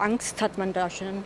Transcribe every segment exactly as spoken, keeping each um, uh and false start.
Angst hat man da schon,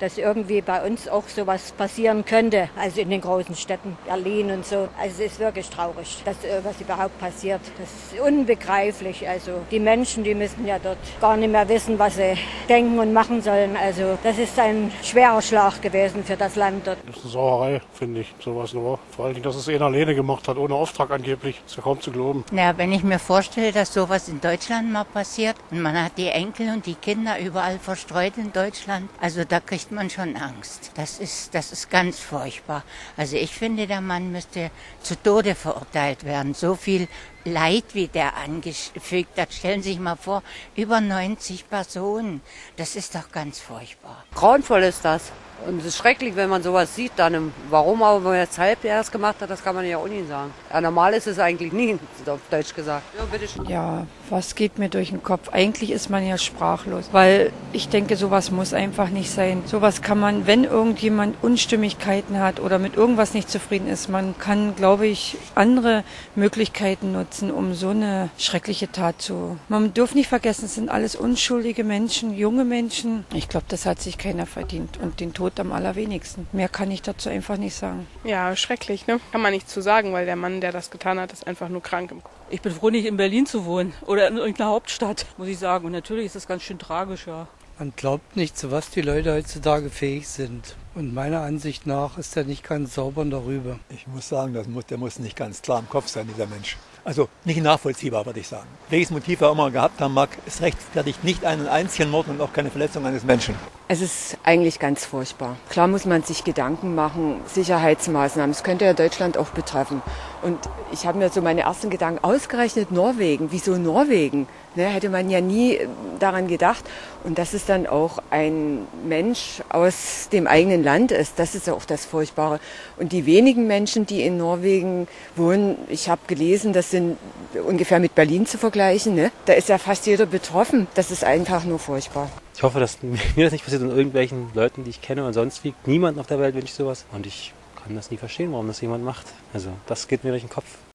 dass irgendwie bei uns auch sowas passieren könnte, also in den großen Städten, Berlin und so. Also es ist wirklich traurig, dass was überhaupt passiert. Das ist unbegreiflich. Also die Menschen, die müssen ja dort gar nicht mehr wissen, was sie denken und machen sollen. Also das ist ein schwerer Schlag gewesen für das Land dort. Das ist eine Sauerei, finde ich, sowas nur. Vor allem, dass es einer alleine gemacht hat, ohne Auftrag angeblich. Das ist ja kaum zu glauben. Naja, wenn ich mir vorstelle, dass sowas in Deutschland mal passiert und man hat die Enkel und die Kinder überall verstreut in Deutschland, also da kriegt man schon Angst. Das ist, das ist ganz furchtbar. Also ich finde, der Mann müsste zu Tode verurteilt werden. So viel Leid, wie der angefügt hat. Stellen Sie sich mal vor, über neunzig Personen. Das ist doch ganz furchtbar. Grauenvoll ist das. Und es ist schrecklich, wenn man sowas sieht. Dann, warum aber man jetzt halb erst gemacht hat, das kann man ja auch nicht sagen. Ja, normal ist es eigentlich nie, auf Deutsch gesagt. Ja, bitte schön. Ja, was geht mir durch den Kopf? Eigentlich ist man ja sprachlos, weil ich denke, sowas muss einfach nicht sein. Sowas kann man, wenn irgendjemand Unstimmigkeiten hat oder mit irgendwas nicht zufrieden ist, man kann, glaube ich, andere Möglichkeiten nutzen, um so eine schreckliche Tat zu... Man darf nicht vergessen, es sind alles unschuldige Menschen, junge Menschen. Ich glaube, das hat sich keiner verdient und den Tod am allerwenigsten. Mehr kann ich dazu einfach nicht sagen. Ja, schrecklich, ne? Kann man nichts zu sagen, weil der Mann, der das getan hat, ist einfach nur krank im Kopf. Ich bin froh, nicht in Berlin zu wohnen oder in irgendeiner Hauptstadt, muss ich sagen. Und natürlich ist das ganz schön tragisch, ja. Man glaubt nicht, zu was die Leute heutzutage fähig sind. Und meiner Ansicht nach ist er nicht ganz sauber darüber. Ich muss sagen, das muss, der muss nicht ganz klar im Kopf sein, dieser Mensch. Also nicht nachvollziehbar, würde ich sagen. Welches Motiv er immer gehabt haben mag, es rechtfertigt nicht einen einzigen Mord und auch keine Verletzung eines Menschen. Es ist eigentlich ganz furchtbar. Klar muss man sich Gedanken machen, Sicherheitsmaßnahmen, das könnte ja Deutschland auch betreffen. Und ich habe mir so meine ersten Gedanken, ausgerechnet Norwegen, wieso Norwegen? Ne, hätte man ja nie daran gedacht. Und dass es dann auch ein Mensch aus dem eigenen Land ist, das ist ja auch das Furchtbare. Und die wenigen Menschen, die in Norwegen wohnen, ich habe gelesen, das sind ungefähr mit Berlin zu vergleichen, ne? Da ist ja fast jeder betroffen. Das ist einfach nur furchtbar. Ich hoffe, dass mir das nicht passiert und irgendwelchen Leuten, die ich kenne oder sonst wie. Niemanden auf der Welt wünsche ich sowas. Und ich kann das nie verstehen, warum das jemand macht. Also das geht mir durch den Kopf.